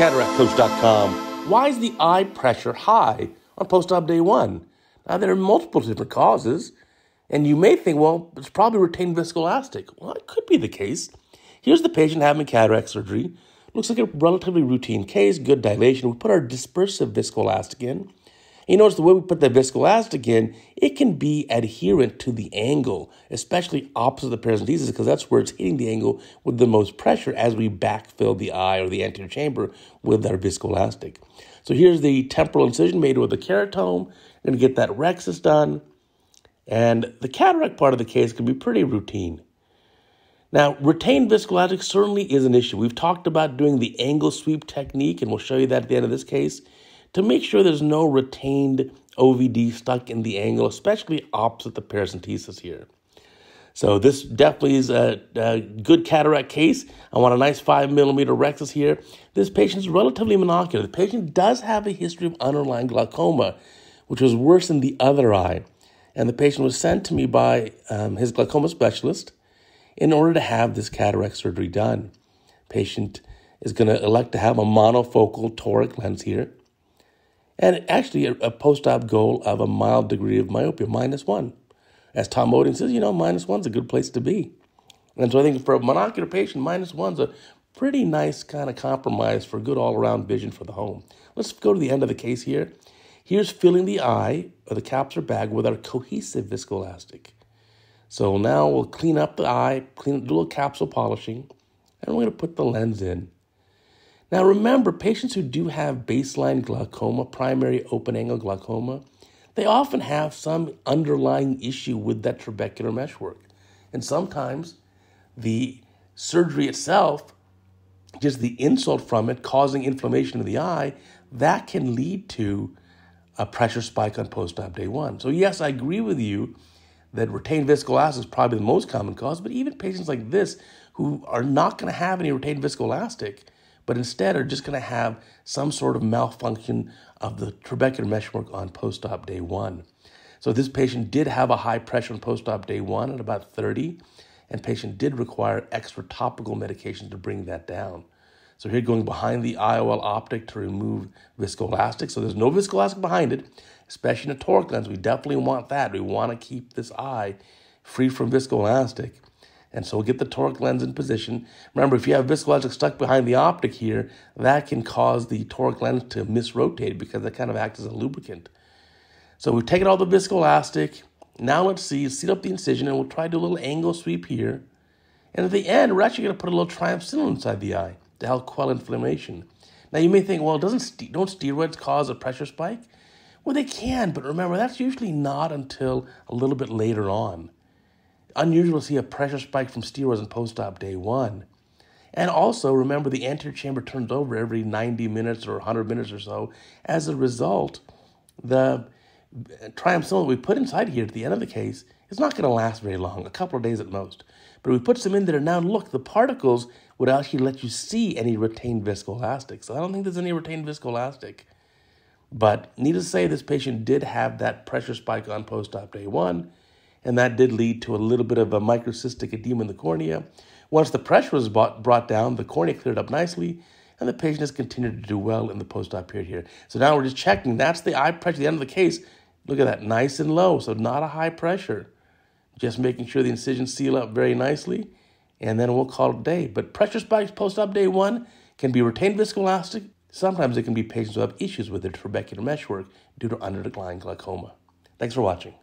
CataractCoach.com. Why is the eye pressure high on post-op day one? Now, there are multiple different causes, and you may think, well, it's probably retained viscoelastic. Well, it could be the case. Here's the patient having cataract surgery. Looks like a relatively routine case, good dilation. We put our dispersive viscoelastic in. You notice the way we put the viscoelastic in, it can be adherent to the angle, especially opposite the paracentesis, because that's where it's hitting the angle with the most pressure as we backfill the eye or the anterior chamber with our viscoelastic. So here's the temporal incision made with the keratome. I'm going to get that rexus done. And the cataract part of the case can be pretty routine. Now, retained viscoelastic certainly is an issue. We've talked about doing the angle sweep technique, and we'll show you that at the end of this case, to make sure there's no retained OVD stuck in the angle, especially opposite the paracentesis here. So this definitely is a good cataract case. I want a nice 5 millimeter rexus here. This patient's relatively monocular. The patient does have a history of underlying glaucoma, which was worse than the other eye. And the patient was sent to me by his glaucoma specialist in order to have this cataract surgery done. Patient is going to elect to have a monofocal toric lens here. And actually a post-op goal of a mild degree of myopia, -1. As Tom Oden says, you know, -1's a good place to be. And so I think for a monocular patient, -1's a pretty nice kind of compromise for good all-around vision for the home. Let's go to the end of the case here. Here's filling the eye, or the capsular bag, with our cohesive viscoelastic. So now we'll clean up the eye, clean up, do a little capsule polishing, and we're going to put the lens in. Now remember, patients who do have baseline glaucoma, primary open-angle glaucoma, they often have some underlying issue with that trabecular meshwork. And sometimes the surgery itself, just the insult from it, causing inflammation of the eye, that can lead to a pressure spike on post-op day one. So yes, I agree with you that retained viscoelastic is probably the most common cause, but even patients like this who are not going to have any retained viscoelastic, but instead are just going to have some sort of malfunction of the trabecular meshwork on post-op day one. So this patient did have a high pressure on post-op day one at about 30, and patient did require extra topical medication to bring that down. So here going behind the IOL optic to remove viscoelastic. So there's no viscoelastic behind it, especially in a toric lens. We definitely want that. We want to keep this eye free from viscoelastic. And so we'll get the toric lens in position. Remember, if you have viscoelastic stuck behind the optic here, that can cause the toric lens to misrotate because that kind of acts as a lubricant. So we've taken all the viscoelastic. Now let's seal up the incision, and we'll try to do a little angle sweep here. And at the end, we're actually going to put a little triamcinolone inside the eye to help quell inflammation. Now you may think, well, don't steroids cause a pressure spike? Well, they can, but remember, that's usually not until a little bit later on. Unusual to see a pressure spike from steroids in post-op day one. And also, remember, the anterior chamber turns over every 90 minutes or 100 minutes or so. As a result, the triamcinolone we put inside here at the end of the case is not going to last very long, a couple of days at most. But we put some in there, and now look, the particles would actually let you see any retained viscoelastic. So I don't think there's any retained viscoelastic. But needless to say, this patient did have that pressure spike on post-op day one, and that did lead to a little bit of a microcystic edema in the cornea. Once the pressure was brought down, the cornea cleared up nicely, and the patient has continued to do well in the post-op period here. So now we're just checking. That's the eye pressure at the end of the case. Look at that, nice and low, so not a high pressure. Just making sure the incisions seal up very nicely, and then we'll call it a day. But pressure spikes post-op day one can be retained viscoelastic. Sometimes it can be patients who have issues with their trabecular meshwork due to underlying glaucoma. Thanks for watching.